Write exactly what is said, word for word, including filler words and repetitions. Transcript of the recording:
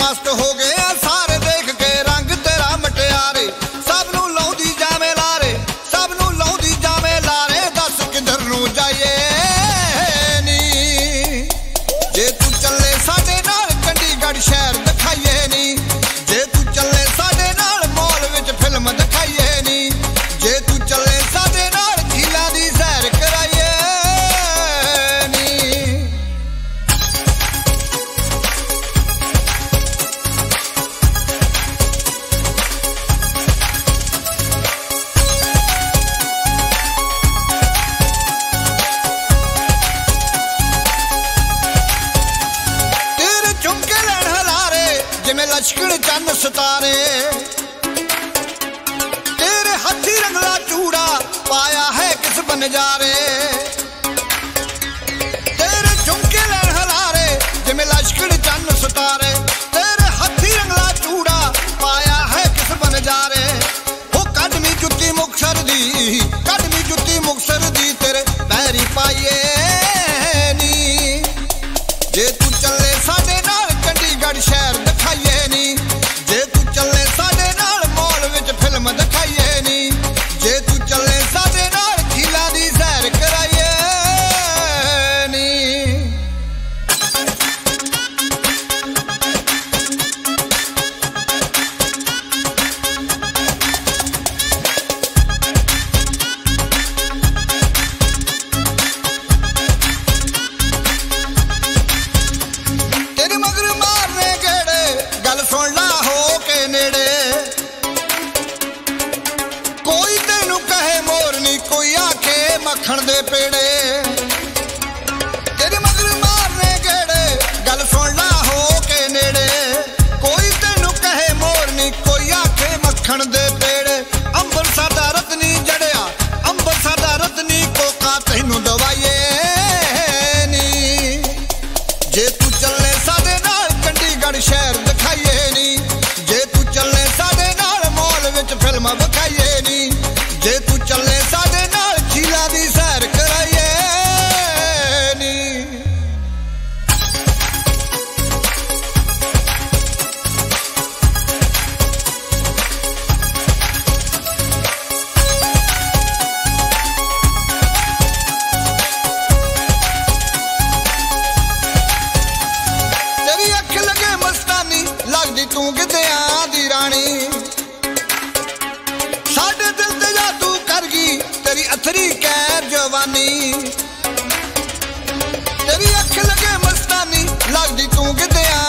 मस्त हो गया सारे देख के रंग तेरा मटियारे, सब नू लाउंदी जावे लारे, सब नू लाउंदी जावे लारे, दस किधर नू जाइए नी, जे तू चले साडे नाल चंडीगढ़ शहर दिखाइए नी, जे तू चले साडे नाल मॉल विच फिल्म दिखाइए नी, जे तू चले साडे नाल झीलां दी सैर कराइए नी। जिमें लश्कर चंद सितारे तेरे हाथी रंगला चूड़ा पाया है किस बनजारे, तेरे झुमके लैन हलारे जिमें लश्कर चंद सितारे तेरे हाथी रंगला चूड़ा पाया है किस बनजारे, वो कदमी जुत्ती मुक्सर दी, कदमी जुत्ती मुक्सर दी तेरे पैरी पाइए नी, जे तू चले साडे नाल चंडीगढ़ शहर दिखाइए नी, जे तू चले साडे नाल मॉल विच फिल्म दिखाइए नी, जे तू चले साडे नाल झीलां दी सैर कराइए नी। तेरे मगर मारने गेड़े गल सुन ला हो के नेड़े, कोई तेनू कहे मोरनी कोई आखे मक्खन दे पेड़े, तेरे मगर मारने गेड़े गल सुन ला हो के नेड़े, कोई तेनू कहे मोरनी कोई आखे मक्खन दे पेड़े, अंबरसर दा रतनी जड़िया, अंबरसर दा रतनी कोका तेनू दवाइए नी, जे तू चले साडे नाल चंडीगढ़ शहर दिखाइए नी, जे तू चले साडे नाल मॉल विच फिल्म विखाइए नी, जे तू चले साडे नाल झीलां दी सैर कराइए नी। तेरी अख लगे मस्तानी लगदी तू किते आंदी रानी, साडे दिल ते जादू कर गई तेरी अथरी कैद जवानी, तेरी अख लगे मस्तानी लगदी तू किते